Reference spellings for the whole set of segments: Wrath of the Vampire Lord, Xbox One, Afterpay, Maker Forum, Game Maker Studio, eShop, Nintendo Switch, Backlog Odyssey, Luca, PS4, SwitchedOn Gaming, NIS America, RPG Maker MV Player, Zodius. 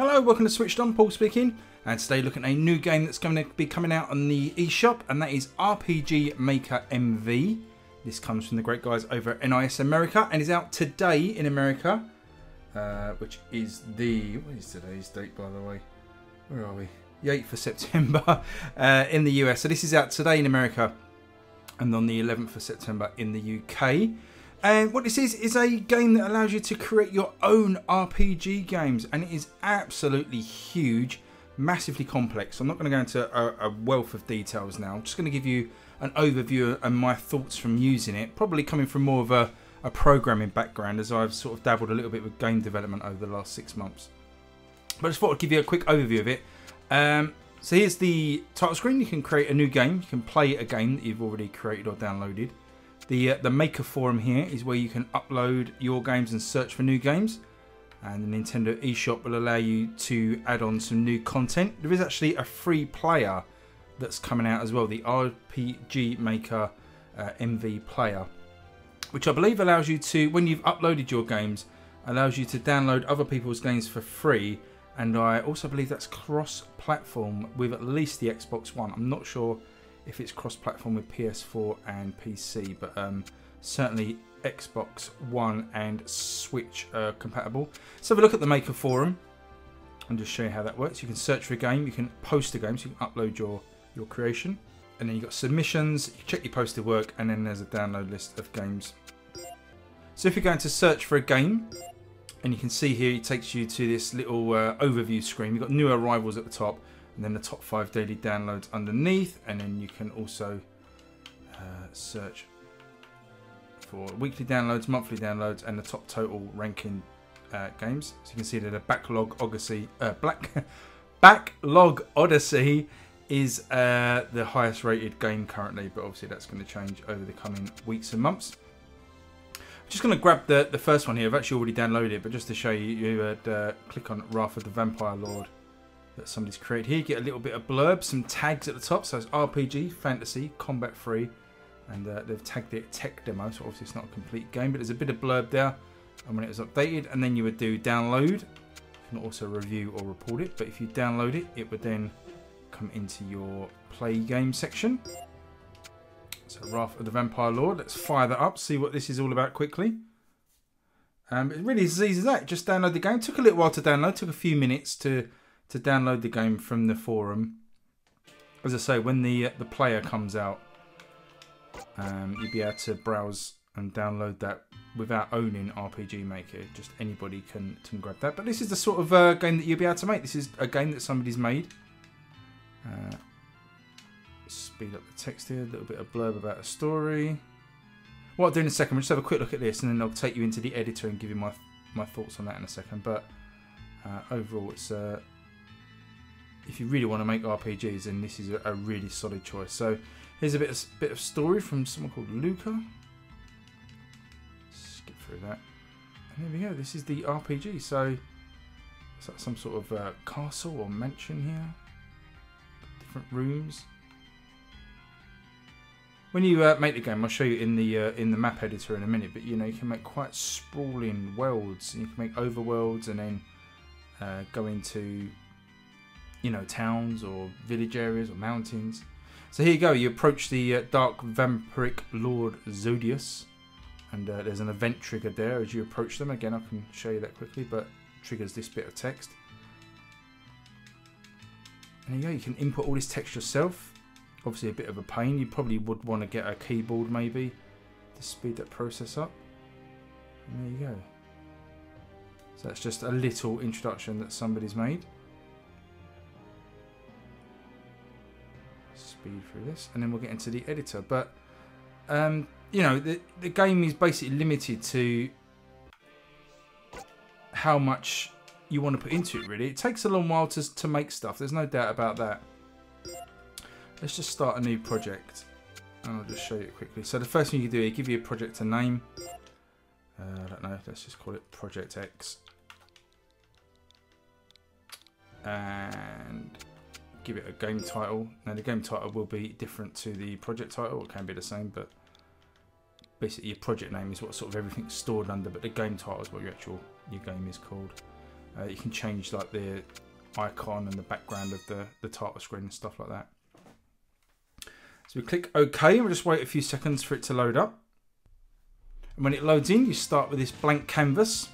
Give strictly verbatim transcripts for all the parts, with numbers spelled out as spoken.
Hello, welcome to Switched On, Paul speaking, and today looking at a new game that's going to be coming out on the eShop, and that is R P G Maker M V. This comes from the great guys over at N I S America, and is out today in America, uh, which is the, what is today's date by the way, where are we, the eighth of September uh, in the U S, so this is out today in America, and on the eleventh of September in the U K. And what this is, is a game that allows you to create your own R P G games. And it is absolutely huge, massively complex. I'm not going to go into a, a wealth of details now. I'm just going to give you an overview and my thoughts from using it. Probably coming from more of a, a programming background, as I've sort of dabbled a little bit with game development over the last six months. But I just thought I'd give you a quick overview of it. Um, so here's the title screen. You can create a new game. You can play a game that you've already created or downloaded. The, uh, the Maker Forum here is where you can upload your games and search for new games. And the Nintendo eShop will allow you to add on some new content. There is actually a free player that's coming out as well, the R P G Maker uh, M V Player, which I believe allows you to, when you've uploaded your games, allows you to download other people's games for free. And I also believe that's cross-platform with at least the Xbox One. I'm not sure if it's cross-platform with P S four and P C, but um, certainly Xbox One and Switch are compatible. Let's have a look at the Maker Forum and just show you how that works. You can search for a game, you can post a game, so you can upload your, your creation. And then you've got submissions, you check your posted work, and then there's a download list of games. So if you're going to search for a game, and you can see here it takes you to this little uh, overview screen. You've got new arrivals at the top, and then the top five daily downloads underneath, and then you can also uh, search for weekly downloads, monthly downloads, and the top total ranking uh, games. So you can see that the Backlog Odyssey, uh, Black Backlog Odyssey is uh, the highest rated game currently, but obviously that's going to change over the coming weeks and months. I'm just going to grab the, the first one here. I've actually already downloaded it, but just to show you, you would uh, click on Wrath of the Vampire Lord that somebody's created here. You get a little bit of blurb, some tags at the top, so it's R P G, fantasy, combat free, and uh, they've tagged it tech demo, so obviously it's not a complete game, but there's a bit of blurb there, and when it was updated, and then you would do download. You can also review or report it, but if you download it, it would then come into your play game section. So Wrath of the Vampire Lord, let's fire that up, see what this is all about quickly. Um, it really is as easy as that, just download the game. It took a little while to download, took a few minutes to to download the game from the forum. As I say, when the uh, the player comes out, um, you'll be able to browse and download that without owning R P G Maker. Just anybody can, can grab that. But this is the sort of uh, game that you'll be able to make. This is a game that somebody's made. Uh, speed up the text here, a little bit of blurb about a story. What I'll do in a second, we'll just have a quick look at this, and then I'll take you into the editor and give you my, my thoughts on that in a second. But uh, overall, it's... Uh, If you really want to make R P Gs, then this is a really solid choice. So here's a bit of, bit of story from someone called Luca. Skip through that. And there we go, this is the R P G. So it's like some sort of uh, castle or mansion here. Different rooms. When you uh, make the game, I'll show you in the uh, in the map editor in a minute, but you know, you can make quite sprawling worlds. You can make overworlds and then uh, go into... you know, towns or village areas or mountains. So here you go, you approach the uh, dark vampiric lord Zodius, and uh, there's an event trigger there as you approach them. Again, I can show you that quickly, but triggers this bit of text. And there you go, you can input all this text yourself. Obviously a bit of a pain, you probably would want to get a keyboard maybe to speed that process up. And there you go. So that's just a little introduction that somebody's made. Speed through this, and then we'll get into the editor. But um, you know, the, the game is basically limited to how much you want to put into it. Really, it takes a long while to to make stuff. There's no doubt about that. Let's just start a new project, and I'll just show you it quickly. So the first thing you do is give your project a name. Uh, I don't know. Let's just call it Project X, and give it a game title. Now the game title will be different to the project title. It can be the same, but basically your project name is what sort of everything's stored under, but the game title is what your actual your game is called. Uh, you can change like the icon and the background of the, the title screen and stuff like that. So we click OK and we'll just wait a few seconds for it to load up. And when it loads in, you start with this blank canvas.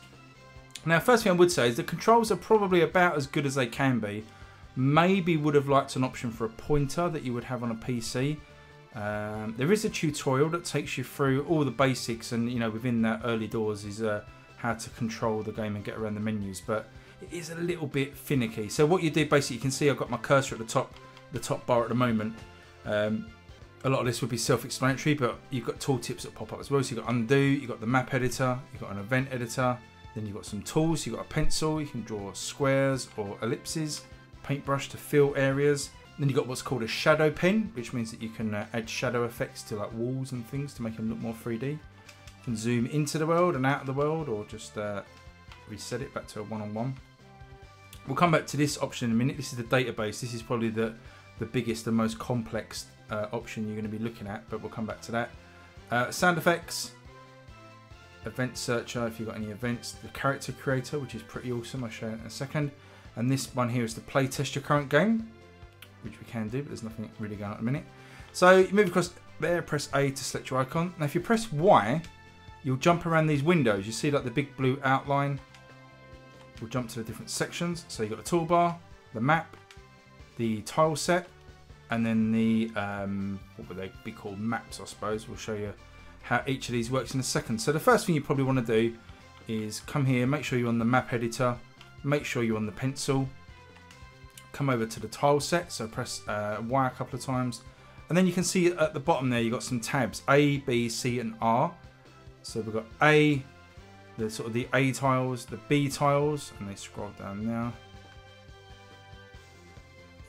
Now, first thing I would say is the controls are probably about as good as they can be. Maybe would have liked an option for a pointer that you would have on a P C. Um, there is a tutorial that takes you through all the basics, and you know, within that, early doors is uh, how to control the game and get around the menus, but it is a little bit finicky. So what you do basically, you can see I've got my cursor at the top, the top bar at the moment. Um, a lot of this would be self-explanatory, but you've got tooltips that pop up as well. So you've got undo, you've got the map editor, you've got an event editor, then you've got some tools. You've got a pencil, you can draw squares or ellipses, paintbrush to fill areas. Then you've got what's called a shadow pen, which means that you can uh, add shadow effects to like walls and things to make them look more three D. You can zoom into the world and out of the world, or just uh, reset it back to a one-on-one. We'll come back to this option in a minute. This is the database. This is probably the, the biggest and most complex uh, option you're going to be looking at, but we'll come back to that. Uh, sound effects, event searcher if you've got any events, the character creator, which is pretty awesome. I'll show you in a second. And this one here is to play test your current game, which we can do, but there's nothing really going on at the minute. So you move across there, press A to select your icon. Now if you press Y, you'll jump around these windows. You see like the big blue outline. We'll jump to the different sections. So you've got the toolbar, the map, the tile set, and then the, um, what would they be called, maps I suppose. We'll show you how each of these works in a second. So the first thing you probably want to do is come here, make sure you're on the map editor, make sure you're on the pencil, come over to the tile set, so press uh, Y a couple of times, and then you can see at the bottom there you've got some tabs, A, B, C and R. So we've got A, the sort of the A tiles, the B tiles, and they scroll down now.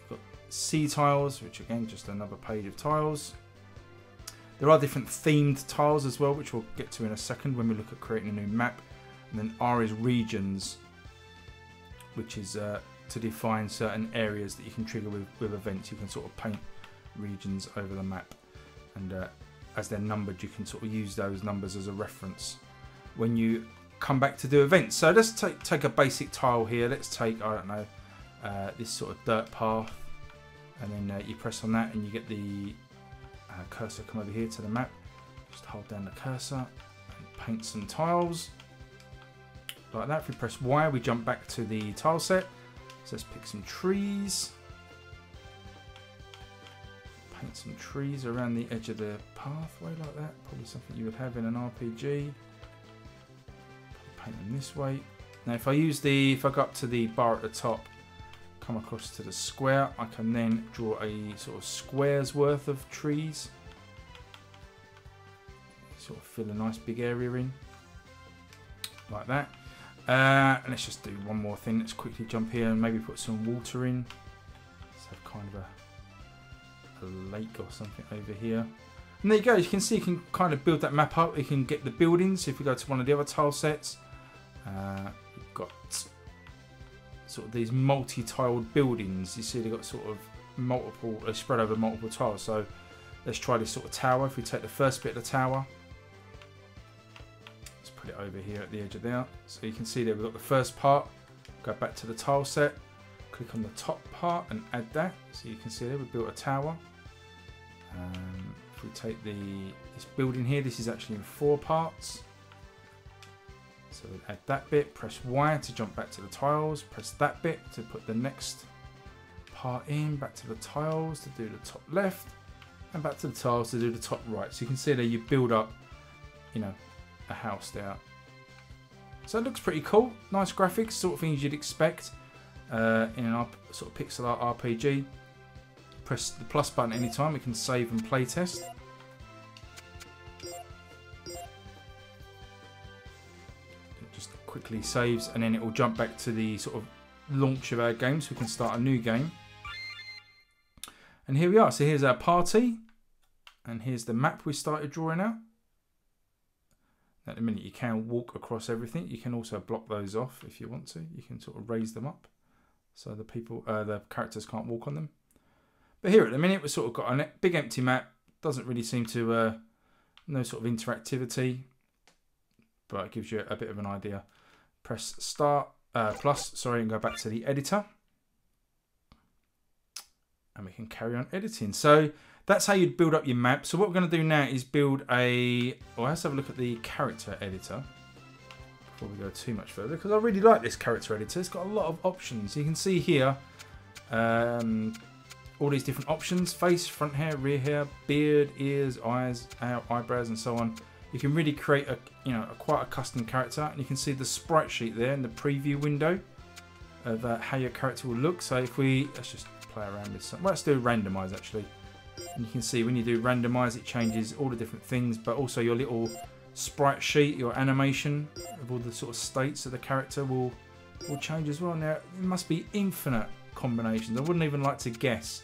We've got C tiles, which again, just another page of tiles. There are different themed tiles as well, which we'll get to in a second when we look at creating a new map. And then R is regions, which is uh, to define certain areas that you can trigger with, with events. You can sort of paint regions over the map, and uh, as they're numbered, you can sort of use those numbers as a reference when you come back to do events. So let's take, take a basic tile here. Let's take, I don't know, uh, this sort of dirt path, and then uh, you press on that and you get the uh, cursor, come over here to the map, just hold down the cursor and paint some tiles like that. If we press Y, we jump back to the tile set. So let's pick some trees, paint some trees around the edge of the pathway like that, probably something you would have in an R P G. Paint them this way. Now if I use the, if I go up to the bar at the top, come across to the square, I can then draw a sort of square's worth of trees, sort of fill a nice big area in, like that. Uh, and let's just do one more thing. Let's quickly jump here and maybe put some water in. Let's have kind of a, a lake or something over here. And there you go. As you can see, you can kind of build that map up. You can get the buildings. If we go to one of the other tile sets, uh, we've got sort of these multi-tiled buildings. You see they've got sort of multiple, uh, spread over multiple tiles. So let's try this sort of tower. If we take the first bit of the tower, it over here at the edge of there, so you can see there we've got the first part. Go back to the tile set, click on the top part and add that, so you can see there we built a tower. Um, if we take the this building here, this is actually in four parts, so we add that bit, press Y to jump back to the tiles, press that bit to put the next part in, back to the tiles to do the top left, and back to the tiles to do the top right. So you can see there you build up, you know, a house there. So it looks pretty cool, nice graphics, sort of things you'd expect uh, in an sort of pixel art R P G. Press the plus button anytime, we can save and play test. It just quickly saves and then it will jump back to the sort of launch of our game, so we can start a new game. And here we are, so here's our party, and here's the map we started drawing out. At the minute you can walk across everything. You can also block those off if you want to. You can sort of raise them up so the people, uh, the characters can't walk on them. But here at the minute we've sort of got a big empty map. Doesn't really seem to, uh, no sort of interactivity, but it gives you a bit of an idea. Press start uh, plus, sorry, and go back to the editor. And we can carry on editing. So that's how you'd build up your map. So what we're going to do now is build a... Well, let's have a look at the character editor before we go too much further, because I really like this character editor. It's got a lot of options. You can see here um, all these different options. Face, front hair, rear hair, beard, ears, eyes, eyebrows, and so on. You can really create a, you know, a, quite a custom character. And you can see the sprite sheet there in the preview window of uh, how your character will look. So if we... Let's just... around with some. Well, let's do randomize actually, and you can see when you do randomize it changes all the different things, but also your little sprite sheet, your animation of all the sort of states of the character will will change as well. Now it must be infinite combinations. I wouldn't even like to guess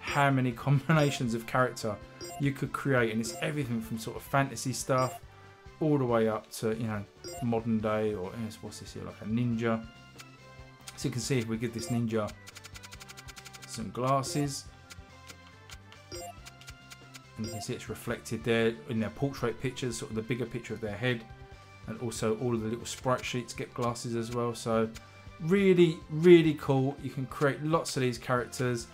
how many combinations of character you could create, and it's everything from sort of fantasy stuff all the way up to, you know, modern day, or what's this here, like a ninja. So you can see if we give this ninja and glasses, and you can see it's reflected there in their portrait pictures, sort of the bigger picture of their head, and also all of the little sprite sheets get glasses as well. So really, really cool. You can create lots of these characters,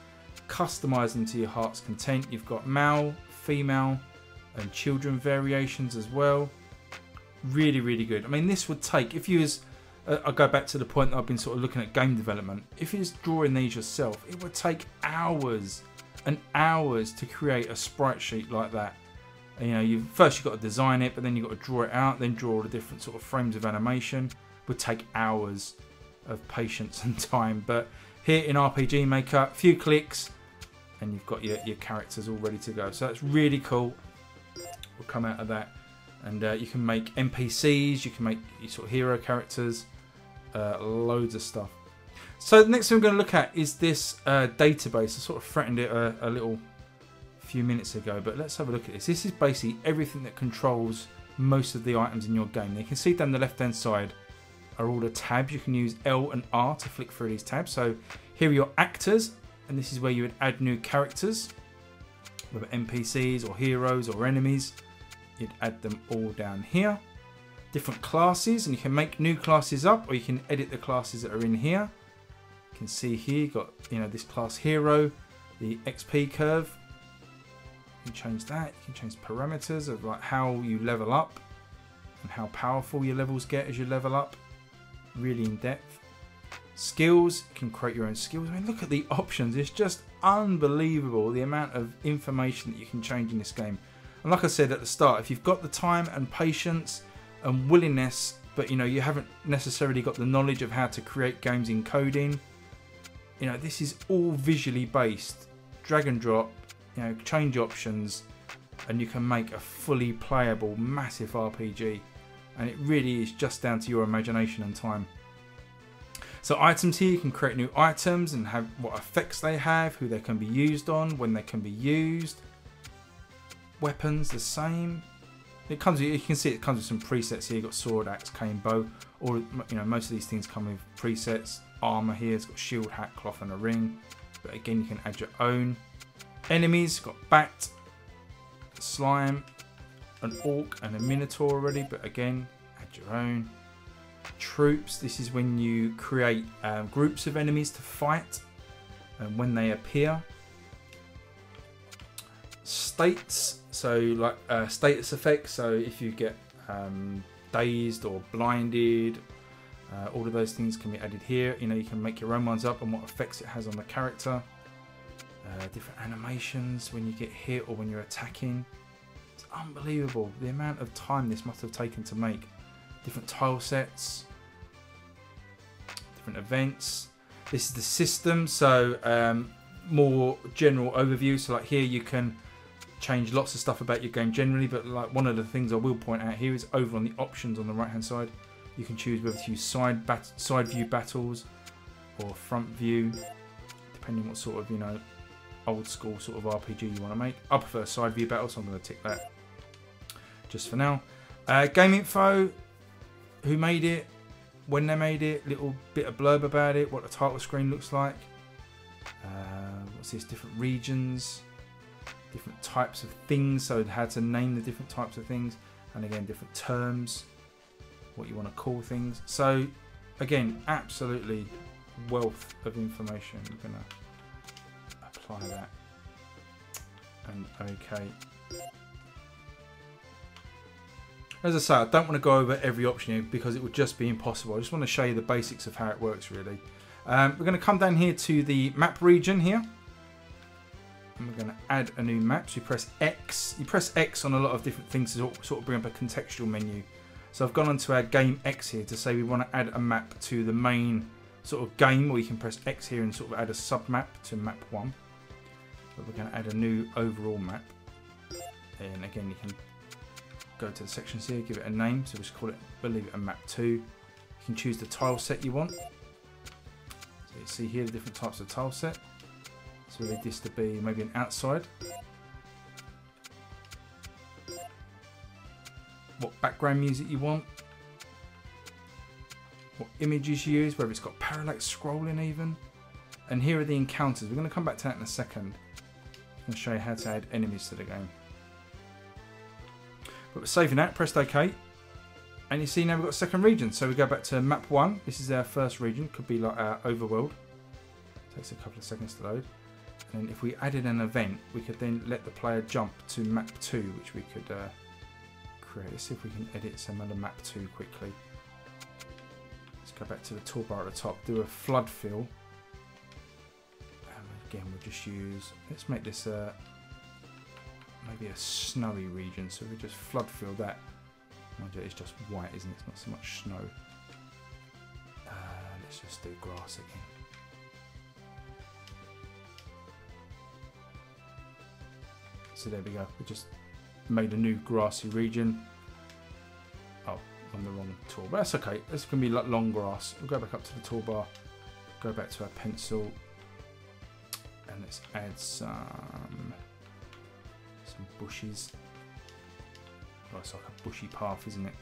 customize them to your heart's content. You've got male, female, and children variations as well. Really, really good. I mean, this would take, if you was Uh, I'll go back to the point that I've been sort of looking at game development. If you're drawing these yourself, it would take hours and hours to create a sprite sheet like that. And, you know, you first you've got to design it, but then you've got to draw it out, then draw all the different sort of frames of animation. It would take hours of patience and time. But here in R P G Maker, a few clicks, and you've got your, your characters all ready to go. So that's really cool. We'll come out of that. And uh, you can make N P Cs, you can make your sort of hero characters, uh, loads of stuff. So the next thing we're going to look at is this uh, database. I sort of threatened it a, a little few minutes ago, but let's have a look at this. This is basically everything that controls most of the items in your game. Now you can see down the left-hand side are all the tabs. You can use L and R to flick through these tabs. So here are your actors, and this is where you would add new characters, whether N P Cs or heroes or enemies. You'd add them all down here. Different classes, and you can make new classes up, or you can edit the classes that are in here. You can see here you've got, you know, this class hero, the X P curve. You can change that. You can change parameters of like how you level up and how powerful your levels get as you level up. Really in depth. Skills, you can create your own skills. I mean, look at the options. It's just unbelievable the amount of information that you can change in this game. And like I said at the start, if you've got the time and patience and willingness, but you know you haven't necessarily got the knowledge of how to create games in coding, you know, this is all visually based. Drag and drop, you know, change options, and you can make a fully playable, massive R P G. And it really is just down to your imagination and time. So items here, you can create new items and have what effects they have, who they can be used on, when they can be used. Weapons the same. It comes with, you can see it comes with some presets here. You've got sword, axe, cane, bow, or you know, most of these things come with presets. Armor here, it's got shield, hat, cloth, and a ring. But again, you can add your own. Enemies, got bat, slime, an orc, and a minotaur already, but again, add your own. Troops, this is when you create um, groups of enemies to fight, and when they appear. States, so like uh, status effects, so if you get um, dazed or blinded, uh, all of those things can be added here. You know, you can make your own ones up and what effects it has on the character. Uh, different animations when you get hit or when you're attacking. It's unbelievable the amount of time this must have taken to make. Different tile sets, different events. This is the system, so um, more general overview. So like here you can change lots of stuff about your game generally, but like one of the things I will point out here is over on the options on the right hand side, you can choose whether to use side bat side view battles or front view, depending what sort of, you know, old school sort of R P G you want to make. I prefer side view battles, so I'm going to tick that just for now. Uh, game info, who made it, when they made it, little bit of blurb about it, what the title screen looks like. Uh, what's this? Different regions. Different types of things, so how to name the different types of things, and again different terms, what you want to call things. So again, absolutely wealth of information. I'm gonna apply that and okay. As I say, I don't want to go over every option here because it would just be impossible. I just want to show you the basics of how it works, really. Um, we're going to come down here to the map region here. And we're going to add a new map. So you press X. You press X on a lot of different things to sort of bring up a contextual menu. So I've gone onto our game X here to say we want to add a map to the main sort of game. Or you can press X here and sort of add a sub-map to map one. But we're going to add a new overall map. And again, you can go to the sections here, give it a name, so we'll just call it, believe it, a map two. You can choose the tile set you want. So you see here the different types of tile set. So we need this to be maybe an outside. What background music you want. What images you use, whether it's got parallax scrolling even. And here are the encounters. We're going to come back to that in a second. I'm going to show you how to add enemies to the game. But we're saving that, pressed OK. And you see now we've got a second region. So we go back to map one. This is our first region. Could be like our overworld. Takes a couple of seconds to load. And if we added an event, we could then let the player jump to map two, which we could uh, create. Let's see if we can edit some other map two quickly. Let's go back to the toolbar at the top. Do a flood fill. And again, we'll just use... Let's make this... Uh, maybe a snowy region, so we just flood fill that. It's just white, isn't it? It's not so much snow. Uh, let's just do grass again. So there we go. We just made a new grassy region. Oh, on the wrong tool, but that's okay. This is gonna be like long grass. We'll go back up to the toolbar. Go back to our pencil, and let's add some. Some bushes. Oh, it's like a bushy path, isn't it?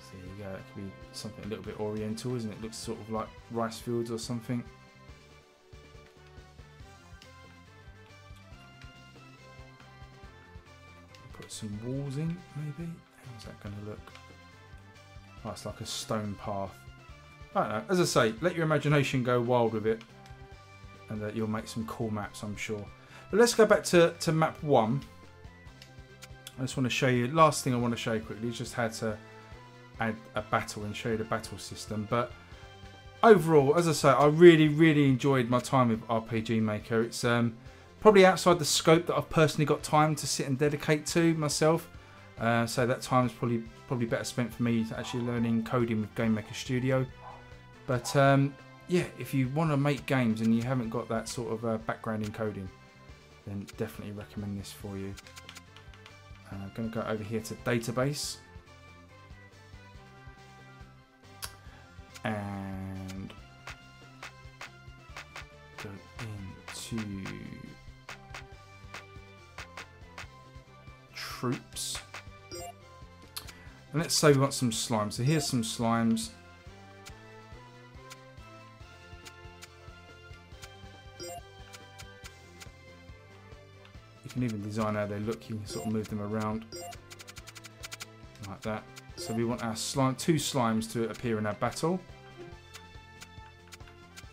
So there you go. It could be something a little bit oriental, isn't it? It looks sort of like rice fields or something. Put some walls in, maybe. How's that going to look? Oh, it's like a stone path. I don't know. As I say, let your imagination go wild with it. And that you'll make some cool maps, I'm sure. But let's go back to, to map one. I just want to show you, last thing I want to show you quickly is just how to add a battle and show you the battle system. But overall, as I say, I really, really enjoyed my time with R P G Maker. It's um, probably outside the scope that I've personally got time to sit and dedicate to myself. Uh, so that time is probably, probably better spent for me actually learning coding with Game Maker Studio. But... Um, yeah, if you want to make games and you haven't got that sort of uh, background in coding, then definitely recommend this for you. Uh, I'm going to go over here to database. And go into troops. And let's say we want some slimes. So here's some slimes. You can even design how they look, you can sort of move them around like that. So we want our slime, two slimes to appear in our battle.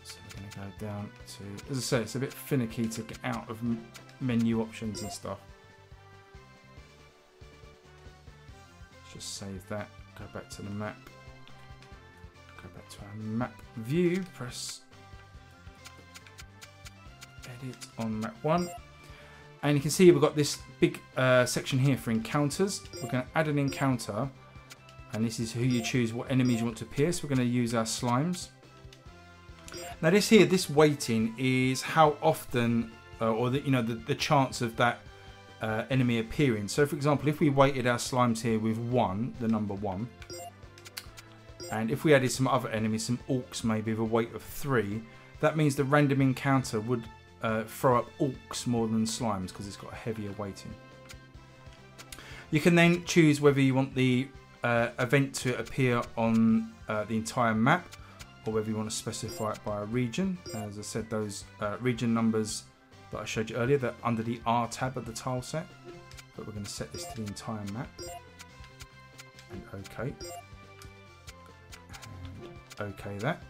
So we're going to go down to, as I say, it's a bit finicky to get out of menu options and stuff. Let's just save that, go back to the map, go back to our map view, press edit on map one. And you can see we've got this big uh, section here for encounters. We're going to add an encounter. And this is who you choose, what enemies you want to pierce. We're going to use our slimes. Now this here, this weighting is how often, uh, or the, you know, the, the chance of that uh, enemy appearing. So for example, if we weighted our slimes here with one, the number one. And if we added some other enemies, some orcs maybe, with a weight of three. That means the random encounter would... Uh, throw up orcs more than slimes because it's got a heavier weighting. You can then choose whether you want the uh, event to appear on uh, the entire map or whether you want to specify it by a region. As I said, those uh, region numbers that I showed you earlier, they're under the R tab of the tile set, but we're going to set this to the entire map. and OK. OK that.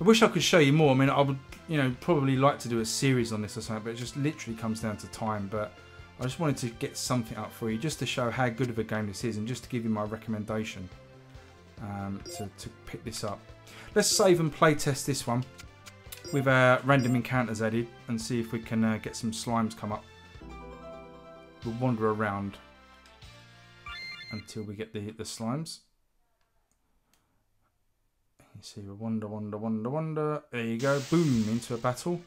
I wish I could show you more. I mean, I would, you know, probably like to do a series on this or something, but it just literally comes down to time. But I just wanted to get something up for you just to show how good of a game this is and just to give you my recommendation um, to, to pick this up. Let's save and play test this one with uh, random encounters added and see if we can uh, get some slimes come up. We'll wander around until we get the, the slimes. You see, we wander, wander, wander, wander. There you go. Boom, into a battle.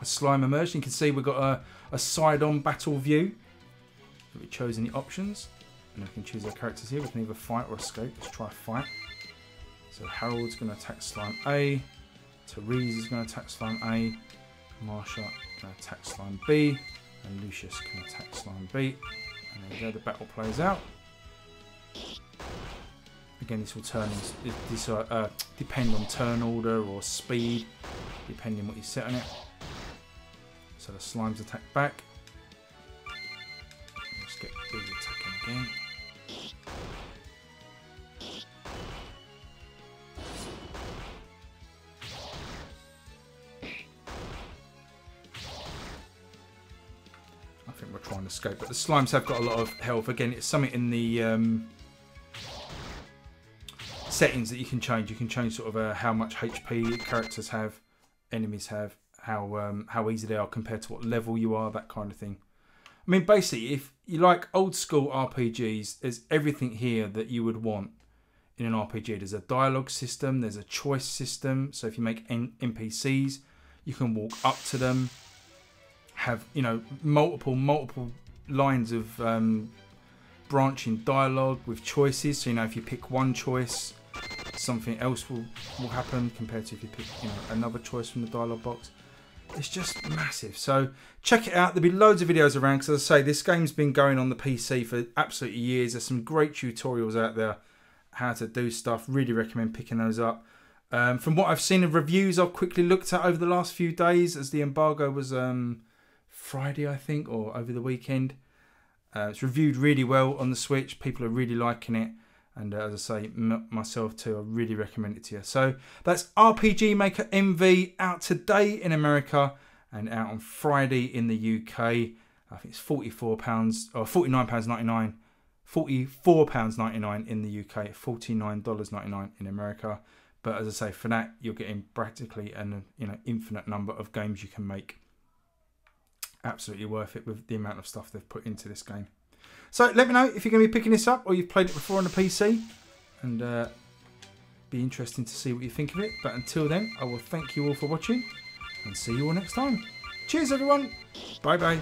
A slime emerged. You can see we've got a, a side-on battle view. We've chosen the options. And we can choose our characters here. We can either fight or escape. Let's try fight. So Harold's going to attack slime A. Therese is going to attack slime A. Marsha going to attack slime B. And Lucius can attack slime B. And there we go. The battle plays out. Again, this will turn, this uh, uh, depend on turn order or speed, depending on what you set on it. So the slimes attack back. Let's get the attack again. I think we're trying to escape, but the slimes have got a lot of health. Again, it's something in the Um, settings that you can change. You can change sort of uh, how much H P characters have, enemies have, how um, how easy they are compared to what level you are, that kind of thing. I mean, basically, if you like old school R P Gs, there's everything here that you would want in an R P G. There's a dialogue system, there's a choice system. So if you make N P Cs, you can walk up to them, have, you know, multiple multiple lines of um, branching dialogue with choices. So, you know, if you pick one choice, something else will, will happen compared to if you pick, you know, another choice from the dialogue box. It's just massive. So check it out. There'll be loads of videos around because, as I say, this game's been going on the P C for absolutely years. There's some great tutorials out there how to do stuff. Really recommend picking those up. Um, from what I've seen of reviews I've quickly looked at over the last few days, as the embargo was um, Friday, I think, or over the weekend. Uh, it's reviewed really well on the Switch. People are really liking it. And uh, as I say, m myself too, I really recommend it to you. So that's R P G Maker M V, out today in America and out on Friday in the U K. I think it's forty-four pounds or forty-nine pounds ninety-nine, forty-four pounds ninety-nine in the U K, forty-nine dollars ninety-nine in America. But as I say, for that, you're getting practically an you know infinite number of games you can make. Absolutely worth it with the amount of stuff they've put into this game. So let me know if you're going to be picking this up or you've played it before on the P C, and uh, be interesting to see what you think of it. But until then, I will thank you all for watching and see you all next time. Cheers everyone. Bye bye.